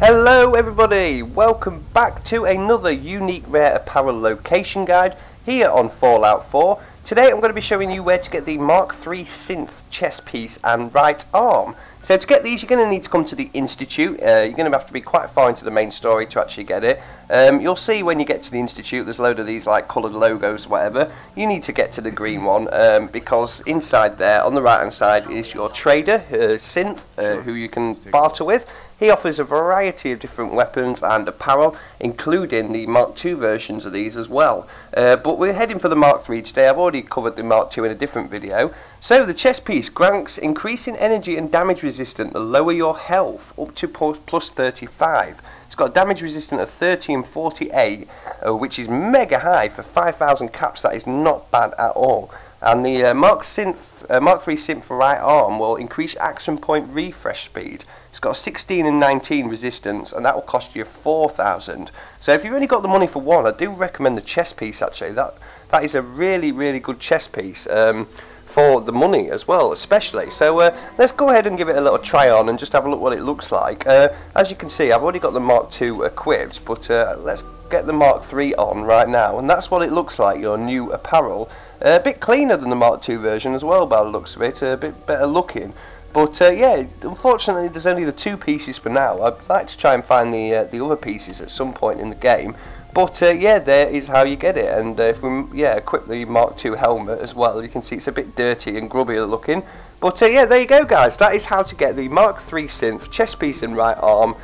Hello everybody, welcome back to another unique rare apparel location guide here on Fallout 4. Today I'm going to be showing you where to get the Mark III Synth chest piece and right arm. So to get these you're going to need to come to the Institute. You're going to have to be quite fine to the main story to actually get it. You'll see when you get to the Institute there's a load of these like coloured logos, whatever. You need to get to the green one because inside there on the right hand side is your trader, Synth, who you can barter with. He offers a variety of different weapons and apparel, including the Mark II versions of these as well. But we're heading for the Mark III today. I've already covered the Mark II in a different video. So the chest piece grants increasing energy and damage resistance to lower your health up to plus 35. It's got a damage resistance of 30 and 48, which is mega high for 5,000 caps. That is not bad at all. And the Mark III Synth for right arm will increase action point refresh speed. It's got a 16 and 19 resistance, and that will cost you 4,000. So if you've only got the money for one, I do recommend the chest piece actually. That is a really, really good chest piece for the money as well, especially. So let's go ahead and give it a little try on and just have a look what it looks like. As you can see, I've already got the Mark II equipped, but let's get the Mark III on right now, and that's what it looks like, your new apparel. A bit cleaner than the Mark II version as well by the looks of it, a bit better looking. But yeah, unfortunately there's only the two pieces for now. I'd like to try and find the other pieces at some point in the game. But yeah, there is how you get it. And if we equip the Mark II helmet as well, you can see it's a bit dirty and grubby looking. But yeah, there you go guys, that is how to get the Mark III Synth chest piece and right arm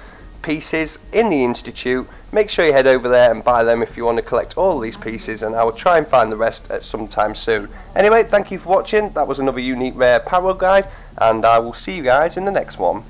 pieces in the Institute. Make sure you head over there and buy them if you want to collect all these pieces, and I will try and find the rest at some time soon. Anyway, thank you for watching. That was another unique rare apparel guide, and I will see you guys in the next one.